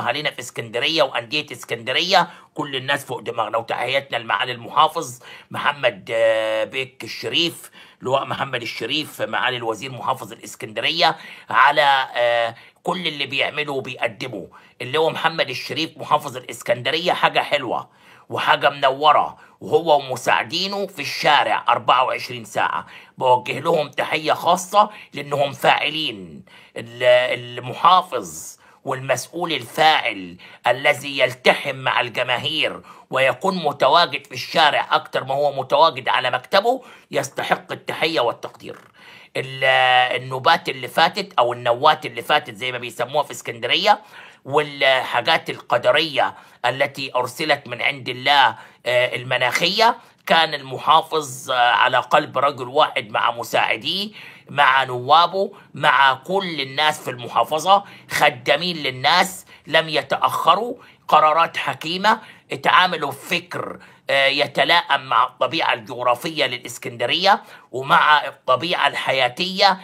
اهالينا في اسكندريه وانديه اسكندريه، كل الناس فوق دماغنا. وتحياتنا لمعالي المحافظ محمد بيك الشريف، لواء محمد الشريف، معالي الوزير محافظ الاسكندريه، على كل اللي بيعمله وبيقدمه. اللواء محمد الشريف محافظ الاسكندريه حاجه حلوه وحاجه منوره، وهو ومساعدينه في الشارع 24 ساعه. بوجه لهم تحيه خاصه لانهم فاعلين. المحافظ والمسؤول الفاعل الذي يلتحم مع الجماهير ويكون متواجد في الشارع اكتر ما هو متواجد على مكتبه يستحق التحيه والتقدير. النوبات اللي فاتت او النوات اللي فاتت زي ما بيسموها في اسكندريه، والحاجات القدريه التي ارسلت من عند الله المناخيه، كان المحافظ على قلب رجل واحد مع مساعديه مع نوابه مع كل الناس في المحافظه، خدامين للناس، لم يتاخروا، قرارات حكيمه، اتعاملوا بفكر يتلائم مع الطبيعه الجغرافيه للاسكندريه ومع الطبيعه الحياتيه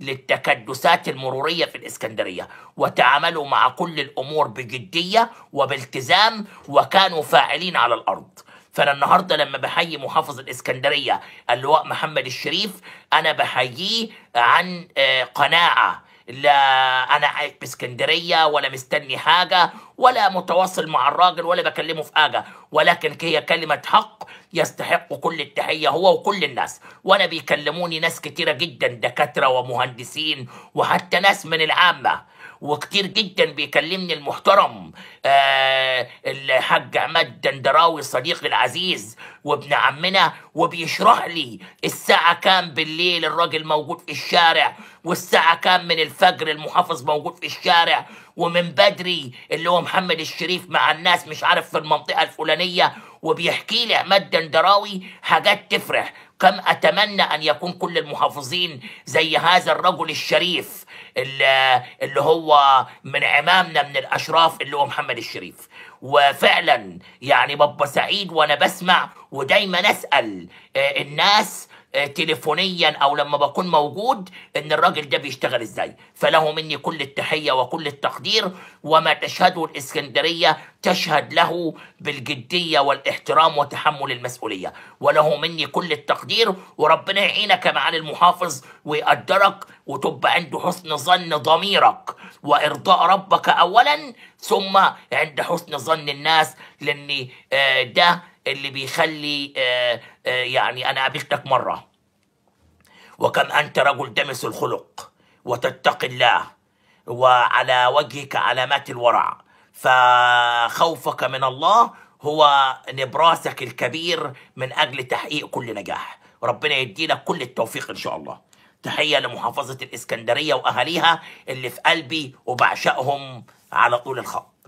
للتكدسات المروريه في الاسكندريه، وتعاملوا مع كل الامور بجديه وبالتزام وكانوا فاعلين على الارض. فانا النهارده لما بحيي محافظ الاسكندريه اللواء محمد الشريف، انا بحييه عن قناعه. لا انا عايش في اسكندريه ولا مستني حاجه ولا متواصل مع الراجل ولا بكلمه في حاجه، ولكن هي كلمه حق يستحق كل التحيه هو وكل الناس. وانا بيكلموني ناس كتيره جدا، دكاتره ومهندسين وحتى ناس من العامه، وكتير جدا بيكلمني المحترم الحاج عماد الدندراوي صديقي العزيز وابن عمنا، وبيشرح لي الساعه كام بالليل الراجل موجود في الشارع، والساعه كام من الفجر المحافظ موجود في الشارع، ومن بدري اللي هو محمد الشريف مع الناس مش عارف في المنطقه الفلانيه. وبيحكي لي عماد الدندراوي حاجات تفرح. كم اتمنى ان يكون كل المحافظين زي هذا الرجل الشريف اللي هو من عمامنا من الاشراف اللي هو محمد الشريف. وفعلا يعني بابا سعيد، وانا بسمع ودايما اسال الناس تليفونيا او لما بكون موجود ان الراجل ده بيشتغل ازاي. فله مني كل التحيه وكل التقدير، وما تشهده الاسكندريه تشهد له بالجديه والاحترام وتحمل المسؤوليه، وله مني كل التقدير. وربنا يعينك يا معالي المحافظ ويقدرك، وتبقى عنده حسن ظن ضميرك وارضاء ربك اولا، ثم عند حسن ظن الناس، لان ده اللي بيخلي يعني انا قابلتك مره، وكم انت رجل دمس الخلق وتتقي الله وعلى وجهك علامات الورع، فخوفك من الله هو نبراسك الكبير من اجل تحقيق كل نجاح. ربنا يديلك كل التوفيق ان شاء الله. تحيه لمحافظه الاسكندريه واهاليها اللي في قلبي وبعشقهم على طول الخط.